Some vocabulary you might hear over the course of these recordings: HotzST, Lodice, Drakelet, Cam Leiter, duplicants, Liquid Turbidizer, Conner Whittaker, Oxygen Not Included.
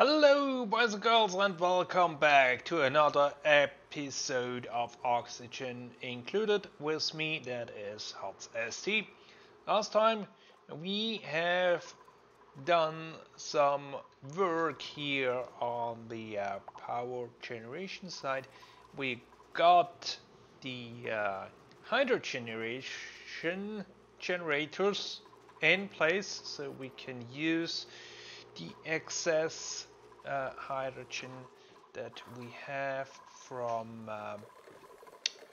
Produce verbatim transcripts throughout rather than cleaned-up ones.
Hello boys and girls, and welcome back to another episode of Oxygen Included. With me, that is HotzST. Last time we have done some work here on the uh, power generation side. We got the uh, hydro generation generators in place, so we can use the excess uh, hydrogen that we have from um,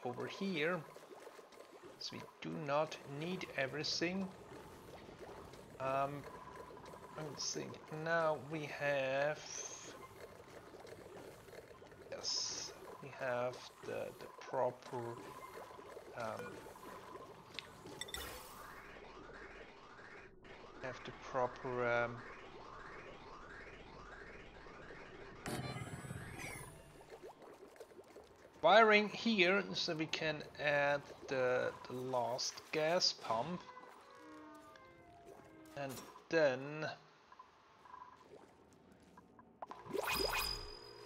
over here, so we do not need everything. Um, I think now we have, yes, we have the, the proper um, have the proper um, wiring here, so we can add the, the last gas pump, and then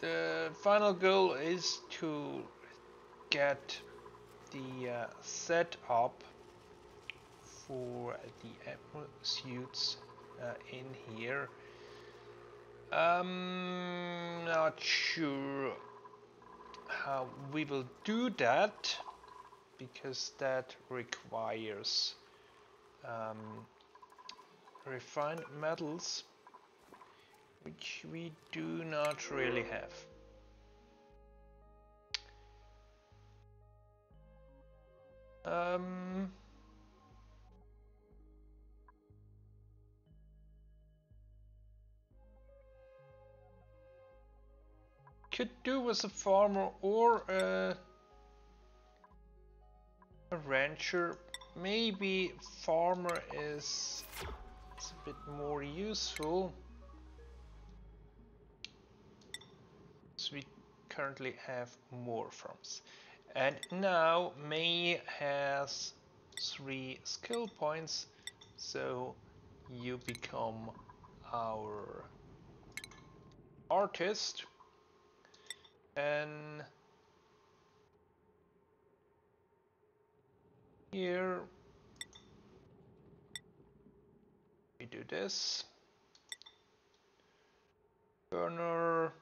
the final goal is to get the uh, setup for the admiral suits uh, in here. Um, not sure how we will do that, because that requires um, refined metals, which we do not really have. Um, Could do with a farmer or a, a rancher. Maybe farmer is it's a bit more useful, so we currently have more farms. And now May has three skill points, so you become our artist. And here we do this burner.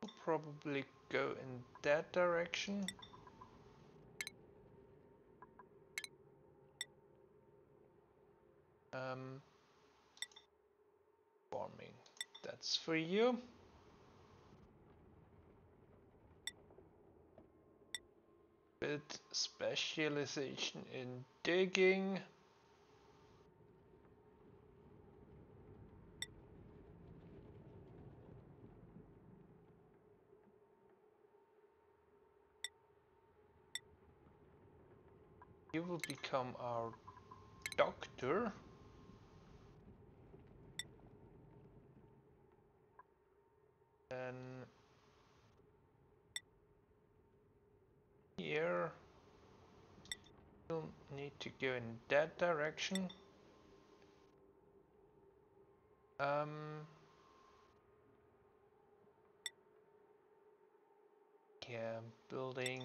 We'll probably go in that direction. Um, farming. That's for you. Build specialization in digging. You will become our doctor. Then here we'll need to go in that direction. Um, yeah, building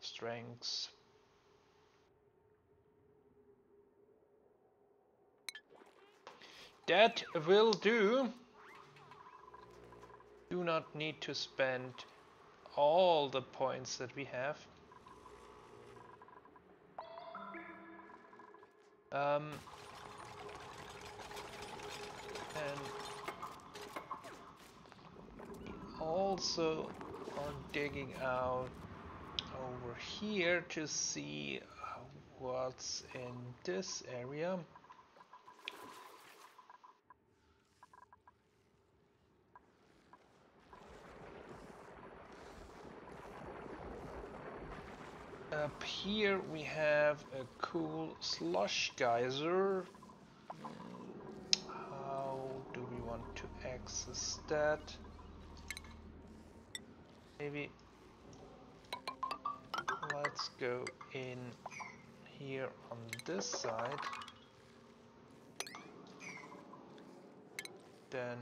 strengths. That will do. Do not need to spend all the points that we have. Um, and also on digging out over here to see what's in this area. Up here we have a cool slush geyser. How do we want to access that? Maybe let's go in here on this side. then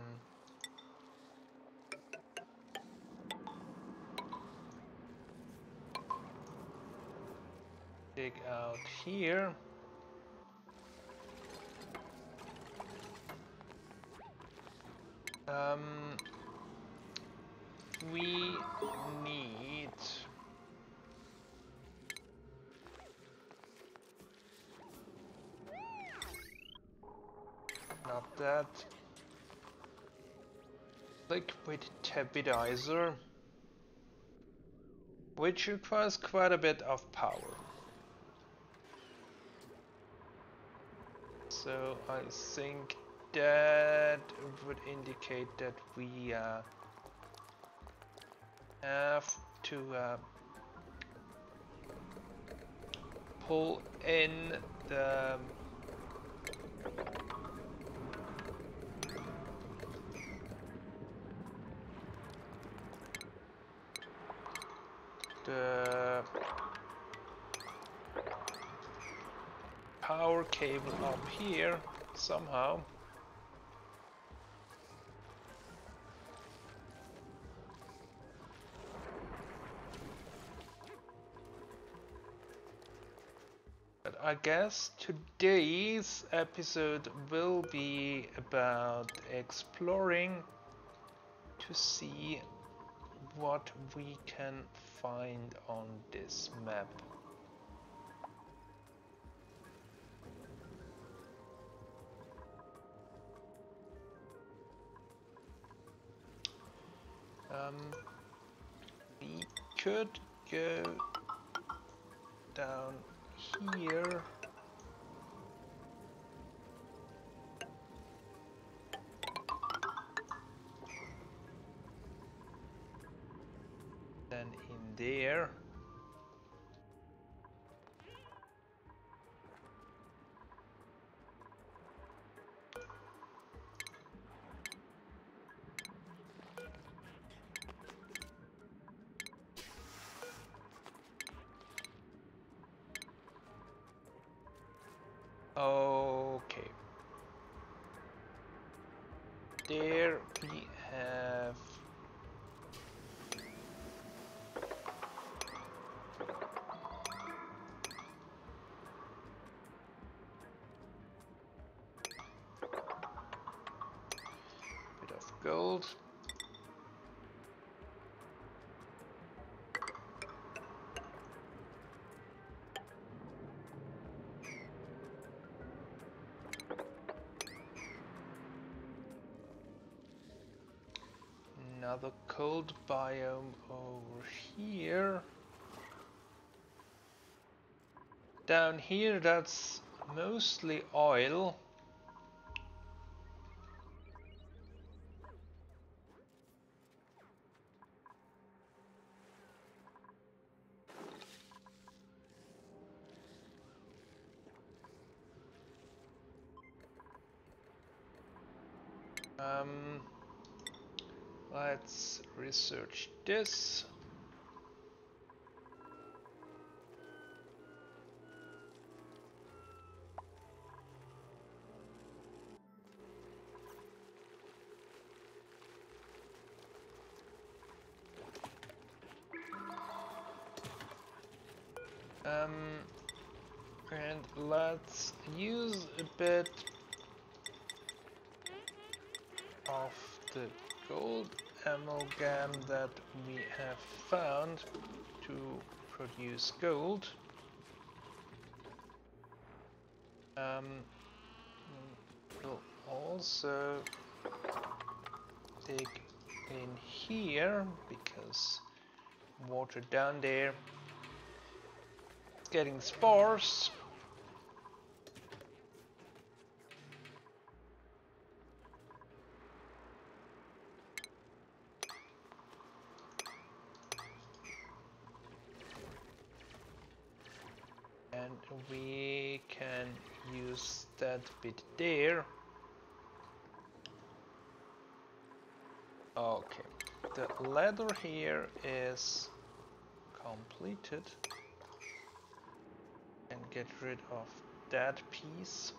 dig out here. Um, we need not that liquid turbidizer, which requires quite a bit of power. So I think that would indicate that we uh, have to uh, pull in the the power cable up here somehow. But I guess today's episode will be about exploring to see what we can find on this map. Um, we could go down here. Then in there. Okay. There we have a bit of gold. Another cold biome over here. Down here, that's mostly oil. Um. Let's research this. Um, and let's use a bit of the gold amalgam that we have found to produce gold. Um, we'll also dig in here because water down there is getting sparse. We can use that bit there. Okay, the ladder here is completed. And get rid of that piece.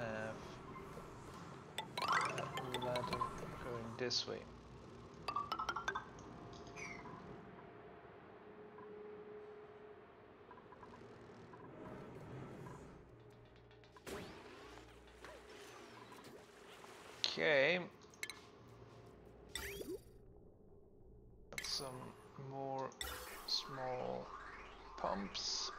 have a ladder going this way. Okay. Got some more small pumps.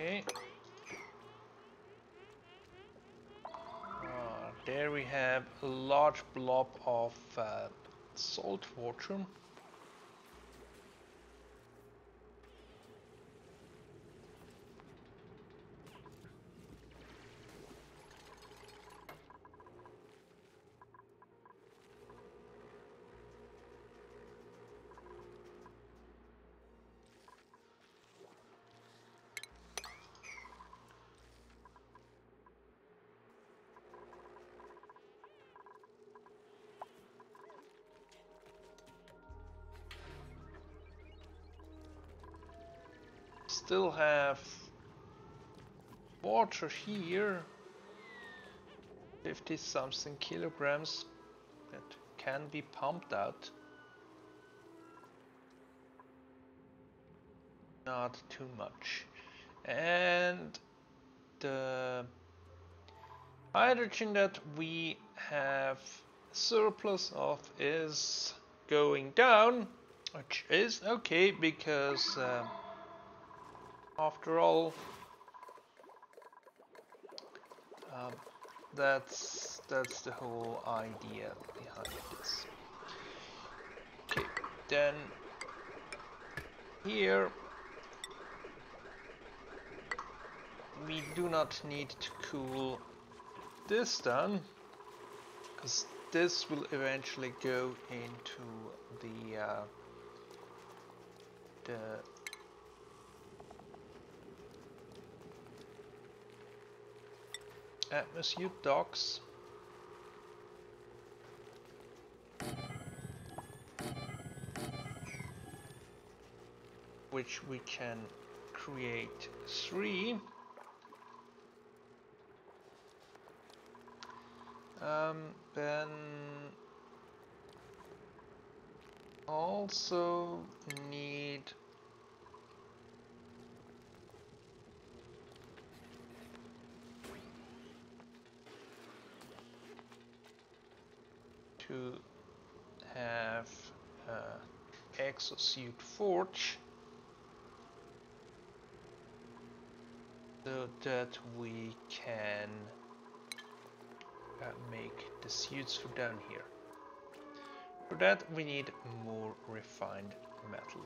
Okay. Uh, there we have a large blob of uh, salt water. Still have water here, fifty something kilograms that can be pumped out. Not too much. And the hydrogen that we have surplus of is going down, which is okay because uh, after all, um, that's that's the whole idea behind this. Okay, then here we do not need to cool this down because this will eventually go into the uh, the. Atmosphere docks. Which we can create three. Um, then also need to have uh, exosuit forge so that we can uh, make the suits for down here. For that we need more refined metal.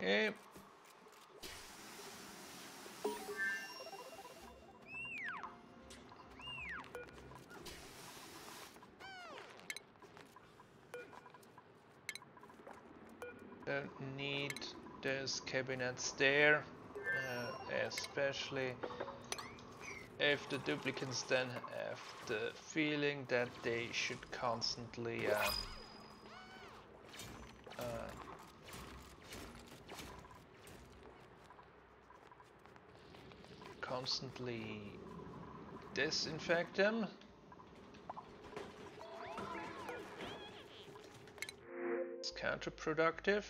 Okay. Don't need those cabinets there, uh, especially if the duplicants then have the feeling that they should constantly uh, uh, constantly disinfect them. Counterproductive.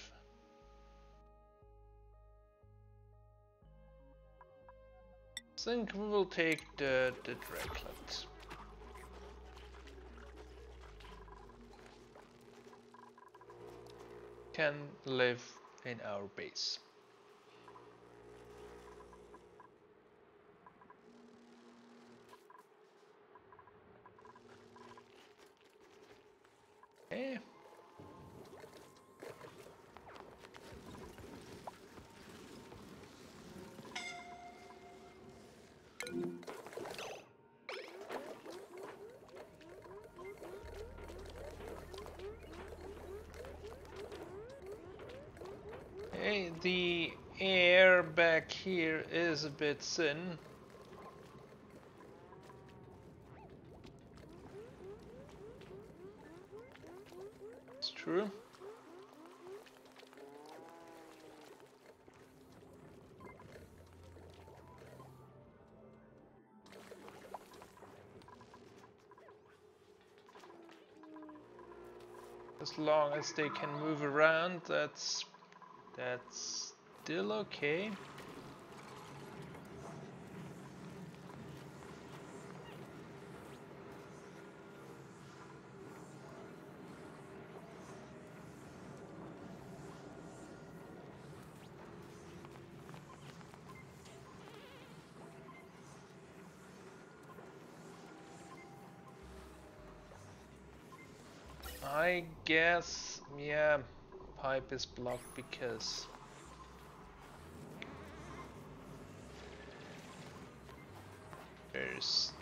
I think we will take the, the Drakelet. Can live in our base. Okay. say the air back here is a bit thin. It's true. As long as they can move around, that's that's still okay. I guess, yeah, pipe is blocked because there's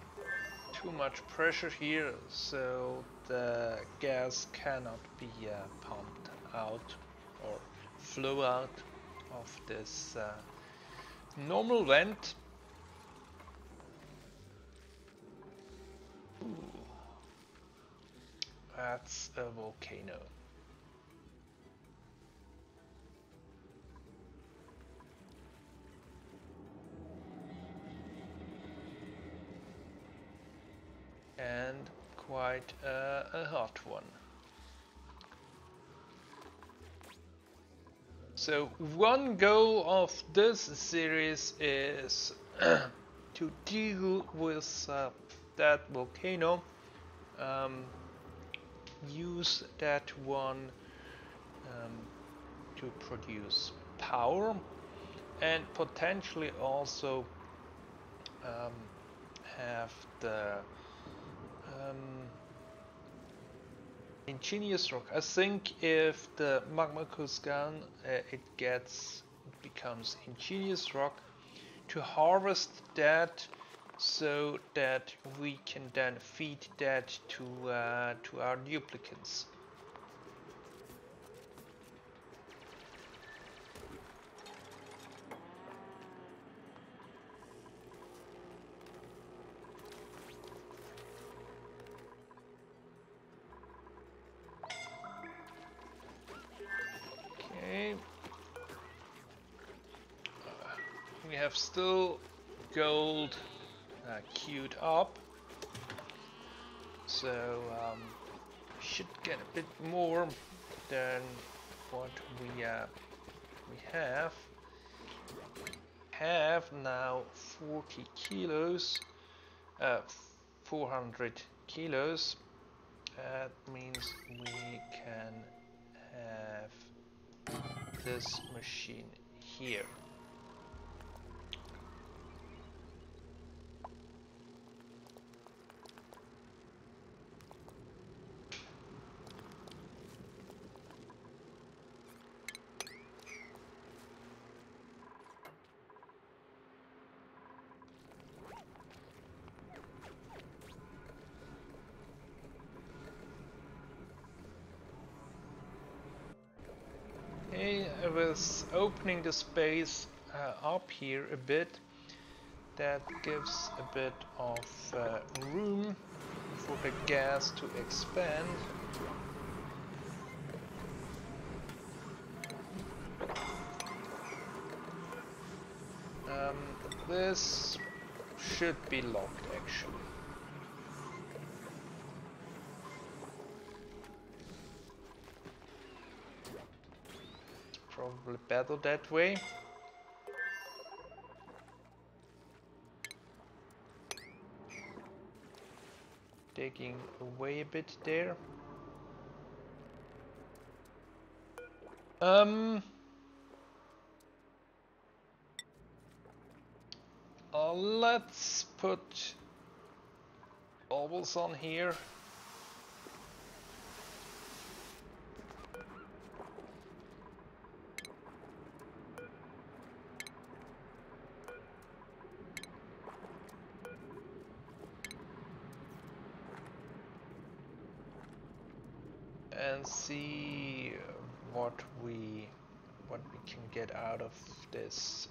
too much pressure here, so the gas cannot be uh, pumped out or flow out of this uh, normal vent. Ooh. That's a volcano. And quite uh, a hot one. So one goal of this series is to deal with uh, that volcano. Um, use that one um, to produce power and potentially also um, have the um, ingenious rock. I think if the magma cools down, uh, it gets it becomes ingenious rock to harvest that, so that we can then feed that to uh, to our duplicants. Okay, uh, we have still gold Uh, queued up, so um, should get a bit more than what we uh, we have have now. Forty kilos, uh, four hundred kilos. That means we can have this machine here. With opening the space uh, up here a bit, that gives a bit of uh, room for the gas to expand. Um, this should be locked actually. Probably better that way. Taking away a bit there. Um, uh, let's put bubbles on here. See what we what we can get out of this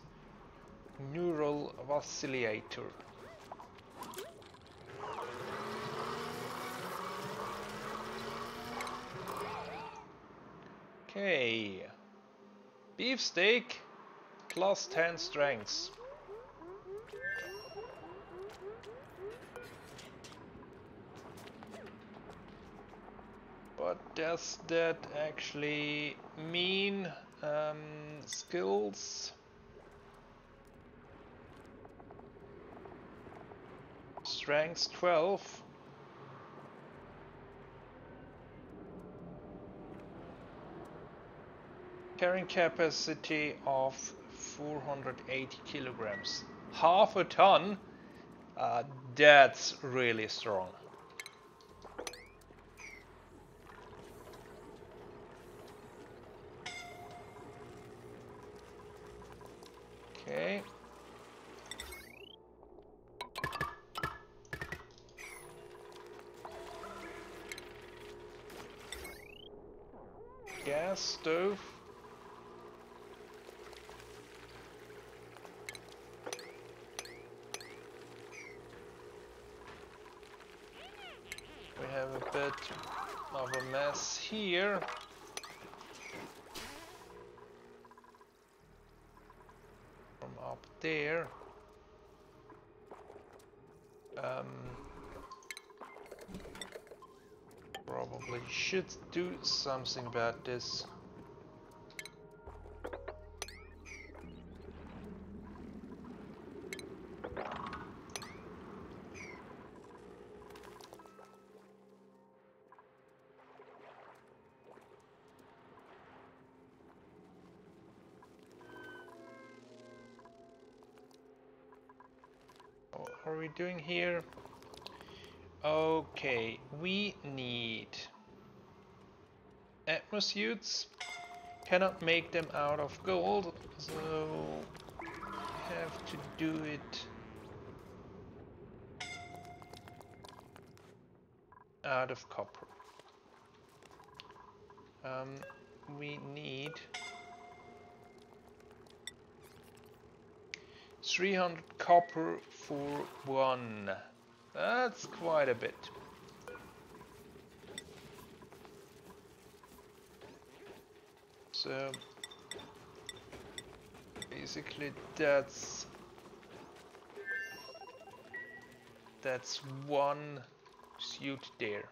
neural oscillator. Okay, beefsteak plus ten strengths. But does that actually mean um, skills? Strength twelve. Carrying capacity of four hundred eighty kilograms. Half a ton? Uh, that's really strong. Okay. Gas stove. Of a mess here. From up there. Um, probably should do something about this. What are we doing here? Okay, we need atmosuits. Cannot make them out of gold, so have to do it out of copper. Um, we need three hundred copper for one. That's quite a bit. So basically that's that's one suit there.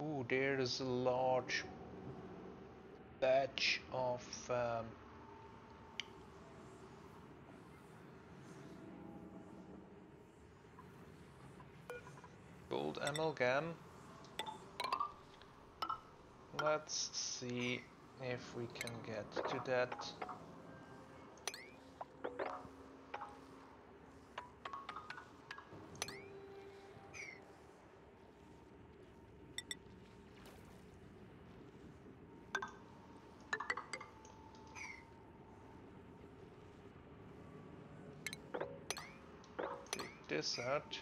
Ooh, there is a large batch of um, gold amalgam. Let's see if we can get to that. This out.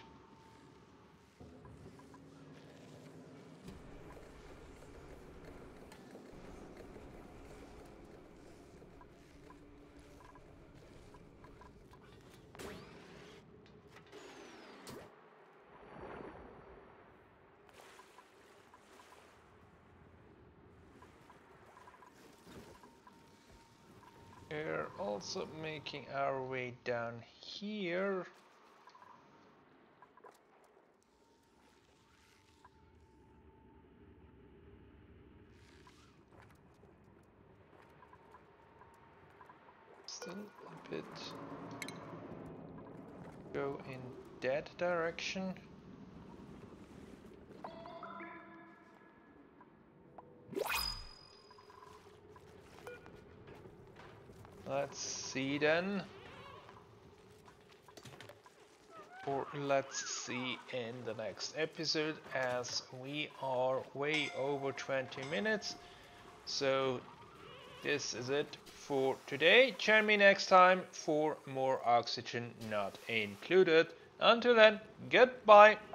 We're also making our way down here. A bit go in that direction. Let's see then, or let's see in the next episode, as we are way over twenty minutes. So this is it for today. Join me next time for more Oxygen Not Included. Until then, goodbye.